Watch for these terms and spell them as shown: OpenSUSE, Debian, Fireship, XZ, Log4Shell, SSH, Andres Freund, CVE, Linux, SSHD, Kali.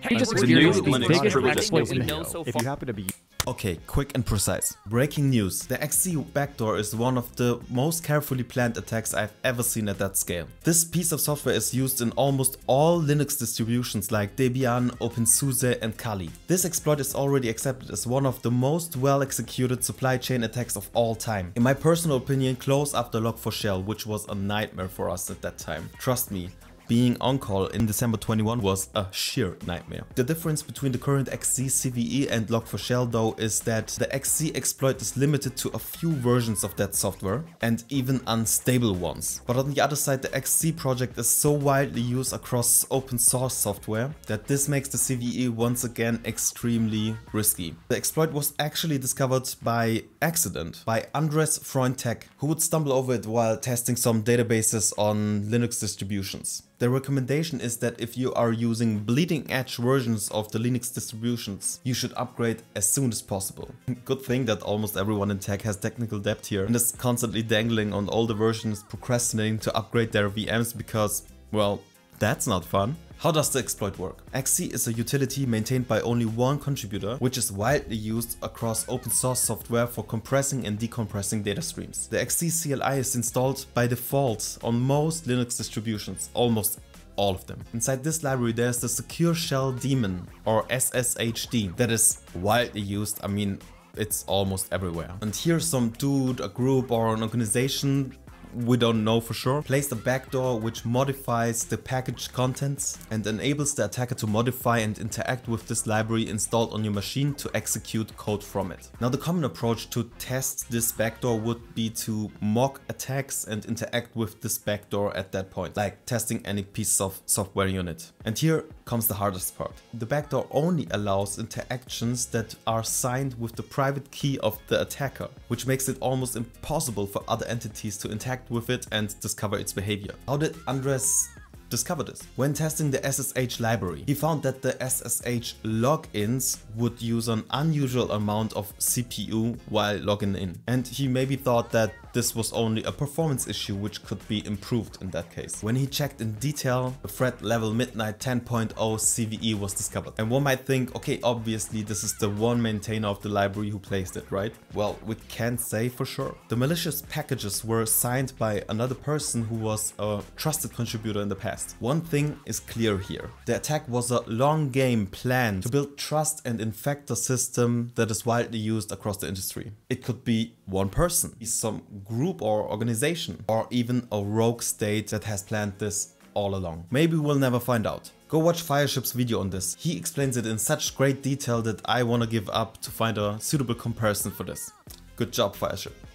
Hey, just experienced the biggest exploit in hell. If you happen to be... Okay, quick and precise. Breaking news. The XZ backdoor is one of the most carefully planned attacks I've ever seen at that scale. This piece of software is used in almost all Linux distributions like Debian, OpenSUSE and Kali. This exploit is already accepted as one of the most well-executed supply chain attacks of all time. In my personal opinion, close after Log4Shell, which was a nightmare for us at that time. Trust me. Being on call in December 21 was a sheer nightmare. The difference between the current XZ CVE and Log4Shell though is that the XZ exploit is limited to a few versions of that software and even unstable ones. But on the other side, the XZ project is so widely used across open source software that this makes the CVE once again extremely risky. The exploit was actually discovered by accident by Andres Freund, who would stumble over it while testing some databases on Linux distributions. The recommendation is that if you are using bleeding edge versions of the Linux distributions, you should upgrade as soon as possible. Good thing that almost everyone in tech has technical debt here and is constantly dangling on older versions, procrastinating to upgrade their VMs because, well, that's not fun. How does the exploit work? XZ is a utility maintained by only one contributor, which is widely used across open source software for compressing and decompressing data streams. The XZ CLI is installed by default on most Linux distributions, almost all of them. Inside this library there's the Secure Shell Daemon, or SSHD, that is widely used. I mean, it's almost everywhere. And here's some dude, a group or an organization, we don't know for sure, plays a backdoor which modifies the package contents and enables the attacker to modify and interact with this library installed on your machine to execute code from it. Now, the common approach to test this backdoor would be to mock attacks and interact with this backdoor at that point, like testing any piece of software unit. And here comes the hardest part. The backdoor only allows interactions that are signed with the private key of the attacker, which makes it almost impossible for other entities to interact with it and discover its behavior. How did Andres discover this? When testing the SSH library, he found that the SSH logins would use an unusual amount of CPU while logging in. And he maybe thought that this was only a performance issue which could be improved in that case. When he checked in detail, the threat level midnight 10.0 CVE was discovered. And one might think, okay, obviously this is the one maintainer of the library who placed it, right? Well, we can't say for sure. The malicious packages were signed by another person who was a trusted contributor in the past. One thing is clear here. The attack was a long game plan to build trust and infect a system that is widely used across the industry. It could be one person, some group or organization, or even a rogue state that has planned this all along. Maybe we'll never find out. Go watch Fireship's video on this. He explains it in such great detail that I want to give up to find a suitable comparison for this. Good job, Fireship.